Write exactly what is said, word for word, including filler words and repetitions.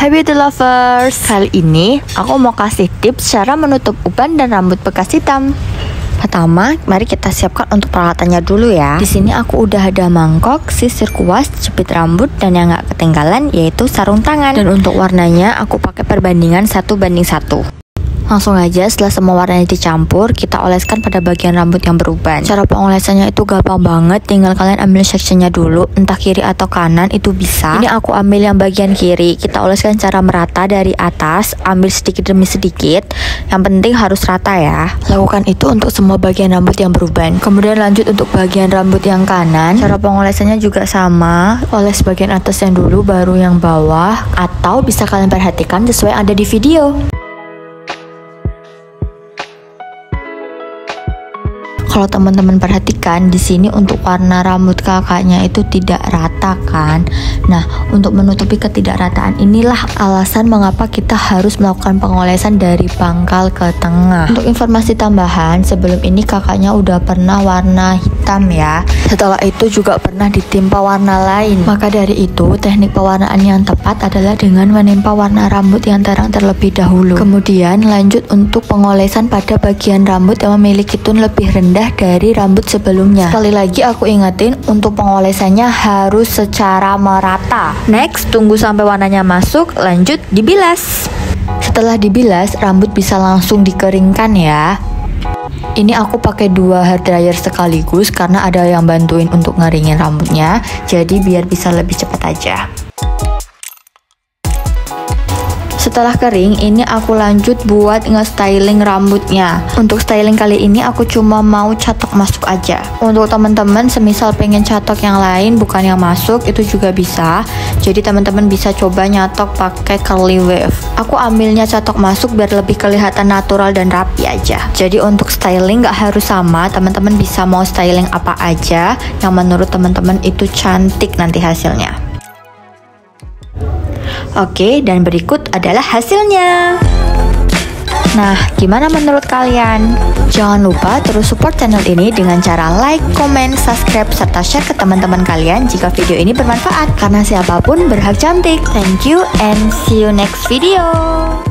Hai beauty lovers, kali ini aku mau kasih tips cara menutup uban dan rambut bekas hitam. Pertama, mari kita siapkan untuk peralatannya dulu ya. Di sini aku udah ada mangkok, sisir kuas, jepit rambut, dan yang nggak ketinggalan yaitu sarung tangan. Dan untuk warnanya aku pakai perbandingan satu banding satu. Langsung aja setelah semua warnanya dicampur, kita oleskan pada bagian rambut yang beruban. Cara pengolesannya itu gampang banget, tinggal kalian ambil sectionnya dulu, entah kiri atau kanan itu bisa. Ini aku ambil yang bagian kiri, kita oleskan secara merata dari atas, ambil sedikit demi sedikit, yang penting harus rata ya. Lakukan itu untuk semua bagian rambut yang beruban. Kemudian lanjut untuk bagian rambut yang kanan, cara pengolesannya juga sama, oles bagian atas yang dulu baru yang bawah, atau bisa kalian perhatikan sesuai yang ada di video. Kalau teman-teman perhatikan di sini untuk warna rambut kakaknya itu tidak rata kan. Nah, untuk menutupi ketidakrataan inilah alasan mengapa kita harus melakukan pengolesan dari pangkal ke tengah. Untuk informasi tambahan, sebelum ini kakaknya udah pernah warna hitam ya. Setelah itu juga pernah ditimpa warna lain. Maka dari itu, teknik pewarnaan yang tepat adalah dengan menimpa warna rambut yang terang terlebih dahulu. Kemudian lanjut untuk pengolesan pada bagian rambut yang memiliki tone lebih rendah dari rambut sebelumnya. Sekali lagi aku ingetin untuk pengolesannya harus secara merata. Next, tunggu sampai warnanya masuk, lanjut dibilas. Setelah dibilas, rambut bisa langsung dikeringkan ya. Ini aku pakai dua hair dryer sekaligus karena ada yang bantuin untuk ngeringin rambutnya, jadi biar bisa lebih cepat aja. Setelah kering, ini aku lanjut buat nge-styling rambutnya. Untuk styling kali ini aku cuma mau catok masuk aja. Untuk teman-teman semisal pengen catok yang lain bukan yang masuk itu juga bisa. Jadi teman-teman bisa coba nyatok pakai curly wave. Aku ambilnya catok masuk biar lebih kelihatan natural dan rapi aja. Jadi untuk styling nggak harus sama, teman-teman bisa mau styling apa aja yang menurut teman-teman itu cantik nanti hasilnya. Oke, dan berikut adalah hasilnya. Nah, gimana menurut kalian? Jangan lupa terus support channel ini dengan cara like, comment, subscribe, serta share ke teman-teman kalian jika video ini bermanfaat. Karena siapapun berhak cantik. Thank you and see you next video.